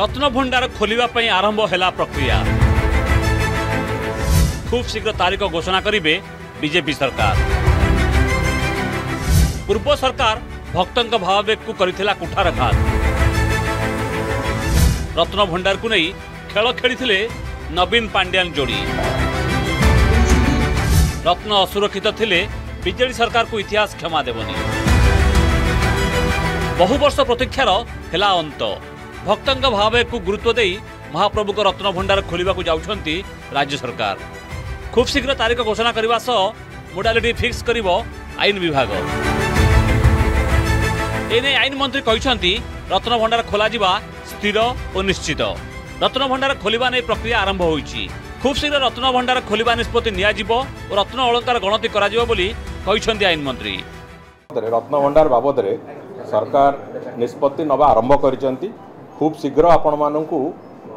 रत्नभंडार खोलिबापई आरंभ होला प्रक्रिया। खूब शीघ्र तारीख घोषणा करिबे बीजेपी सरकार। पूर्व सरकार भक्तंक भावावेग को करिथिला कुठारघात। रत्नभंडार को नहीं खेल खेली नवीन पांड्यान जोड़ी। रत्न असुरक्षित थिले बीजेडी सरकार को इतिहास क्षमा देवनी। बहु वर्ष प्रतीक्षार हेला अंत। भक्तंक भावावेग को गुरुत्व देई महाप्रभु को रत्नभंडार खोलिबा को जाउछंती राज्य सरकार। खूब शीघ्र तारीख घोषणा करने सह मोडालिटी फिक्स कर आईन विभाग। एने आईन मंत्री कहते रत्नभंडार खोल स्थिर और निश्चित। रत्नभंडार खोलिबा नहीं प्रक्रिया आरंभ होईछि। खूब शीघ्र रत्नभंडार खोलिबा निष्पत्ति नियाजिबो और रत्न अलंकार गणति कराजिबो बोली कहछन्ती आईन मंत्री। रत्नभंडार बाबद सरकार निष्पत्ति नवा आरंभ करिसंती। खूब शीघ्र आपण माननकु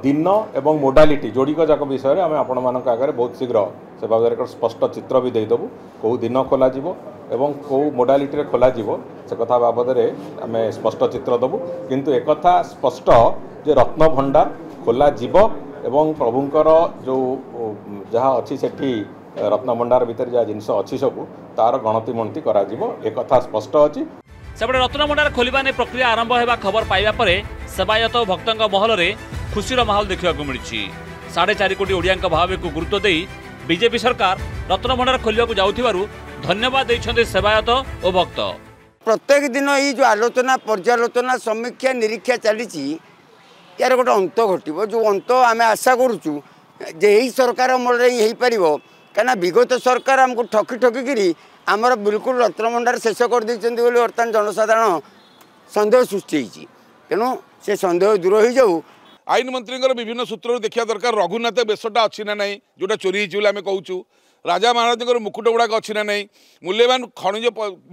दिन एवं मोडालिटी जोड़िक जाक विषय में आपण मानक आगे बहुत शीघ्र से बाबद स्पष्ट चित्र भी देदेबू। कौ दिन खोल एवं कौ मोडालिटी खोल से कथा बाबद आम स्पष्ट चित्र देवु। किंतु एक कथा स्पष्ट जे रत्नभंडार खोल एवं प्रभुंकर जो जहाँ अच्छी से रत्नभंडार भितर जहाँ जिनस अच्छी सब तार गणति मणति करा एक कथा स्पष्ट अच्छी। सेपटे रत्नभंडार खोलिबाने प्रक्रिया आरंभ होगा खबर पाइबा परे सेवायत और भक्त महल में खुशीर माहौल देखा मिली। 4.5 कोटी ओडिया भावे को गुरुत्व दे बीजेपी सरकार रत्नभंडार खोलिबाकु जाउथिबारु धन्यवाद देइछन्ते सेवायत और भक्त। प्रत्येक दिन ये जो आलोचना पर्यालोचना समीक्षा निरीक्षा चली यार गोटे अंत घटो जो अंत आम आशा करुचु यही सरकार मलरे ही हो पार। कहीं विगत सरकार आमको ठकी ठकिकी आमर बिल्कुल रत्नभंडार शेष कर बर्तमान जनसाधारण सन्देह सृष्टि। तेणु से सन्देह दूर हो जाऊ। आईन मंत्री विभिन्न सूत्र देखा दरकार। रघुनाथ बेसटा अच्छी ना नहीं जोटा चोरी आम कहूँ। राजा महाराजा मुकुट गुड़ाक अच्छी ना नहीं। मूल्यवान खनिज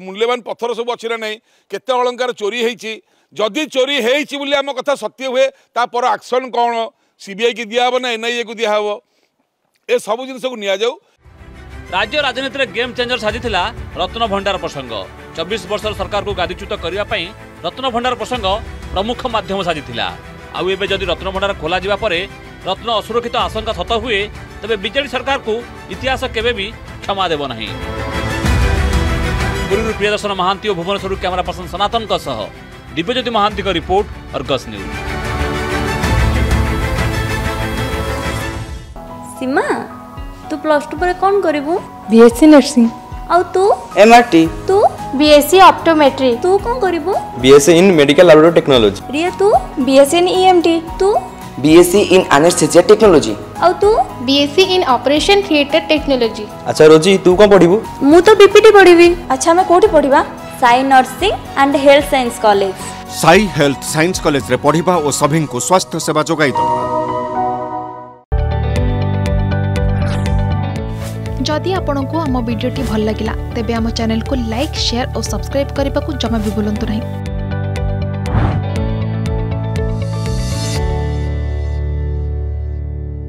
मूल्यवान पथर सब अच्छी ना नहीं। केते अलंकार चोरी होती। जदि चोरी होती आम कथा सत्य हुए तापर आक्शन कौन सीबीआई की दिया ना एनआईए को दिया ये सब जिनस को नियाजाऊ। राज्य राजनीति में गेम चेंजर साजिथिला रत्नभंडार प्रसंग। 24 वर्षर सरकार को गादीच्युत करने रत्नभंडार प्रसंग प्रमुख माध्यम साजिथिला। आउ एबे जदि रत्नभंडार खोल जावा परे रत्न असुरक्षित आशंका सत हुए तबे बीजेडी सरकार को इतिहास केबे भी क्षमा देव नहीं। पुरी प्रियदर्शन महांती और भुवनेश्वर कैमरा पर्सन सनातन का सह दिव्यज्योति महांती का रिपोर्ट अर्गस न्यूज। सीमा तू प्लस 2 पर कौन करिवु? BSc nursing. और तू? एमआरटी। तू? BSc optometry. तू कौन करिवु? BSc in medical laboratory technology. Riya तू? BSc in EMT. तू? BSc in anaesthesia technology. और तू? BSc in operation theatre technology. अच्छा रोजी तू कौन पढ़िवु? मु तो बीपीटी पढ़िवि। अच्छा मैं कोठी पढ़िबा? Sai nursing and health science college. Sai health science college रे पढ़िबा ओ सभी को स्वास्थ्य सेवा जोगाई दो। जदि आपण को हम वीडियो टी भल लागिला तेबे हम चैनल को लाइक शेयर और सब्सक्राइब करबा को जमा भी भूलंतु नहीं।